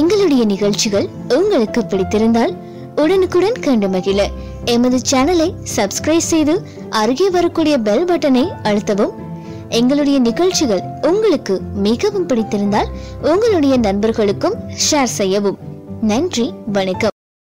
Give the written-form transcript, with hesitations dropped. எங்களுடைய நிகழ்ச்சிகள் உங்களுக்கு பிடித்திருந்தால் உடனுக்குடன் கண்டு மகிழ எமது சேனலை சப்ஸ்கிரைப் செய்து அருகே வரக்கூடிய பெல் பட்டனை அழுத்தவும். எங்களுடைய நிகழ்ச்சிகள் உங்களுக்கு மிகவும் பிடித்திருந்தால் உங்களுடைய நண்பர்களுக்கும் ஷேர் செய்யவும். நன்றி, வணக்கம்.